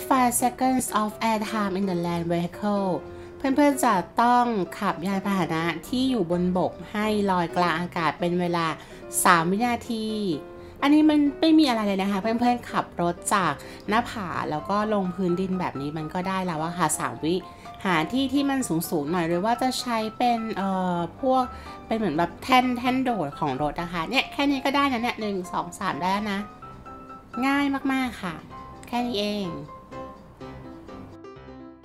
Get 5 seconds of airtime in the land vehicle เพื่อนๆจะต้องขับยานพาหนะที่อยู่บนบกให้ลอยกลางอากาศเป็นเวลา3 วินาทีอันนี้มันไม่มีอะไรเลยนะคะเพื่อนๆขับรถจากหน้าผาแล้วก็ลงพื้นดินแบบนี้มันก็ได้แล้วว่าค่ะ3วิหาที่ที่มันสูงๆหน่อยหรือว่าจะใช้เป็นพวกเป็นเหมือนแบบแท่นโดดของรถนะคะเนี่ยแค่นี้ก็ได้นะเนี่ย1 2 3ได้แล้วนะง่ายมากๆค่ะแค่นี้เอง